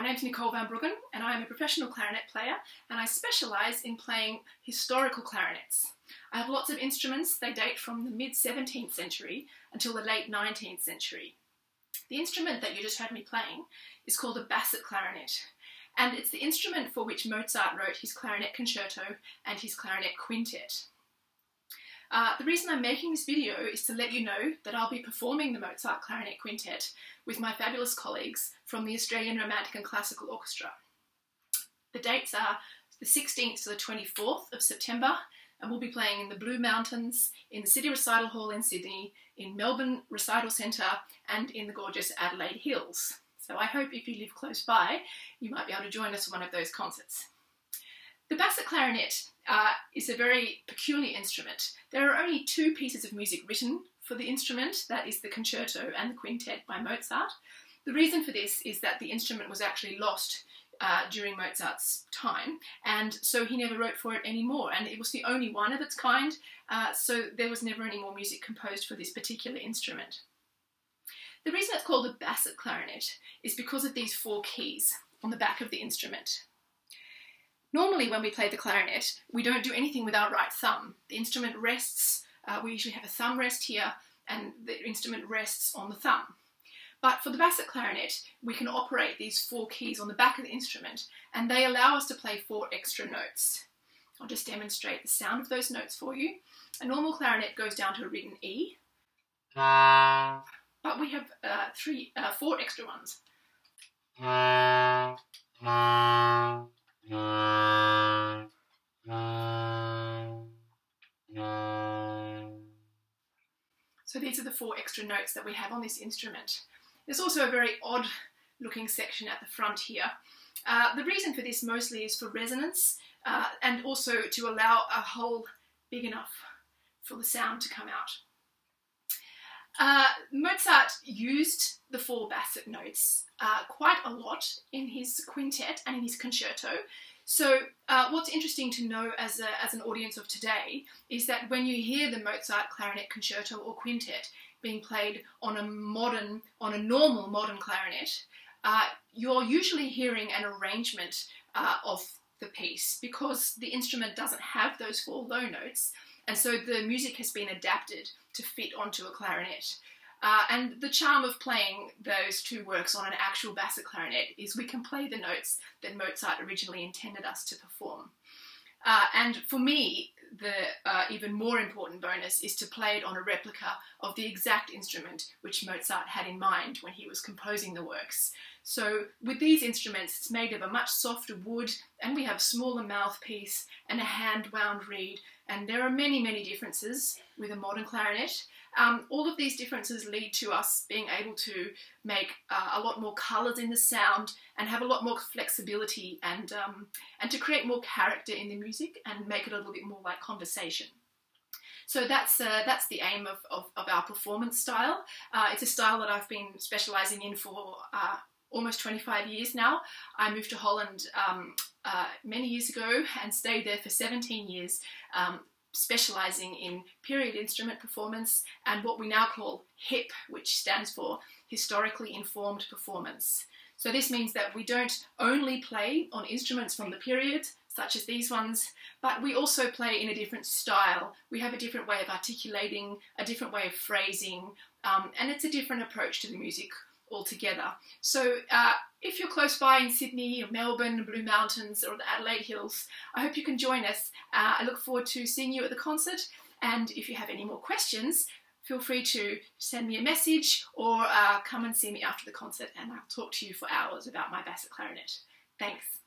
My name's Nicole van Bruggen and I am a professional clarinet player and I specialise in playing historical clarinets. I have lots of instruments. They date from the mid-17th century until the late 19th century. The instrument that you just heard me playing is called a basset clarinet, and it's the instrument for which Mozart wrote his clarinet concerto and his clarinet quintet. The reason I'm making this video is to let you know that I'll be performing the Mozart Clarinet Quintet with my fabulous colleagues from the Australian Romantic and Classical Orchestra. The dates are the 16th to the 24th of September, and we'll be playing in the Blue Mountains, in the City Recital Hall in Sydney, in Melbourne Recital Centre, and in the gorgeous Adelaide Hills. So I hope if you live close by, you might be able to join us for one of those concerts. The basset clarinet is a very peculiar instrument. There are only two pieces of music written for the instrument, that is the concerto and the quintet by Mozart. The reason for this is that the instrument was actually lost during Mozart's time, and so he never wrote for it anymore, and it was the only one of its kind, so there was never any more music composed for this particular instrument. The reason it's called a basset clarinet is because of these four keys on the back of the instrument. Normally when we play the clarinet, we don't do anything with our right thumb. The instrument rests, we usually have a thumb rest here, and the instrument rests on the thumb. But for the basset clarinet, we can operate these four keys on the back of the instrument, and they allow us to play four extra notes. I'll just demonstrate the sound of those notes for you. A normal clarinet goes down to a written E, but we have four extra ones. So these are the four extra notes that we have on this instrument. There's also a very odd looking section at the front here. The reason for this mostly is for resonance and also to allow a hole big enough for the sound to come out. Mozart used the four basset notes quite a lot in his quintet and in his concerto. So what's interesting to know as an audience of today is that when you hear the Mozart clarinet concerto or quintet being played on a normal modern clarinet, you're usually hearing an arrangement of the piece because the instrument doesn't have those four low notes, and so the music has been adapted to fit onto a clarinet. And the charm of playing those two works on an actual basset clarinet is we can play the notes that Mozart originally intended us to perform. And for me, the even more important bonus is to play it on a replica of the exact instrument which Mozart had in mind when he was composing the works. So with these instruments, it's made of a much softer wood, and we have a smaller mouthpiece and a hand-wound reed, and there are many, many differences with a modern clarinet. All of these differences lead to us being able to make a lot more colours in the sound and have a lot more flexibility and to create more character in the music and make it a little bit more like conversation. So that's the aim of our performance style. It's a style that I've been specialising in for almost 25 years now. I moved to Holland many years ago and stayed there for 17 years, specialising in period instrument performance and what we now call HIP, which stands for Historically Informed Performance. So this means that we don't only play on instruments from the period, such as these ones, but we also play in a different style. We have a different way of articulating, a different way of phrasing, and it's a different approach to the music altogether. So if you're close by in Sydney or Melbourne, Blue Mountains or the Adelaide Hills, I hope you can join us. I look forward to seeing you at the concert, and if you have any more questions, feel free to send me a message or come and see me after the concert, and I'll talk to you for hours about my basset clarinet. Thanks.